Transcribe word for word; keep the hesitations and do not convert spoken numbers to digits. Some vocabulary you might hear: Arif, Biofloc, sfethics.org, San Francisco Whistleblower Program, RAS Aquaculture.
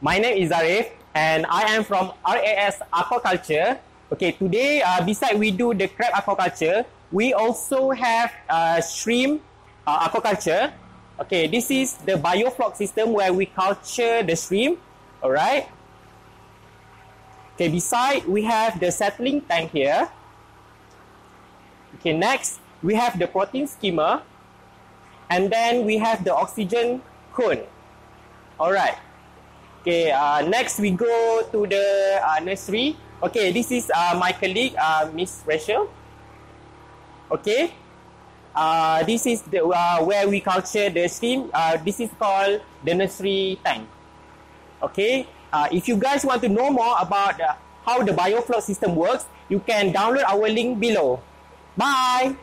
My name is Arif and I am from R A S Aquaculture. Okay, today uh, besides we do the crab aquaculture, we also have uh, shrimp uh, aquaculture. Okay, this is the Biofloc system where we culture the shrimp. Alright. Okay, beside we have the settling tank here. Okay, next we have the protein skimmer, and then we have the oxygen cone. Alright. Okay, uh, next we go to the uh, nursery. Okay, this is uh, my colleague, uh, Miss Rachel. Okay, uh, this is the, uh, where we culture the shrimp. Uh, this is called the nursery tank. Okay, uh, if you guys want to know more about uh, how the Biofloc system works, you can download our link below. Bye!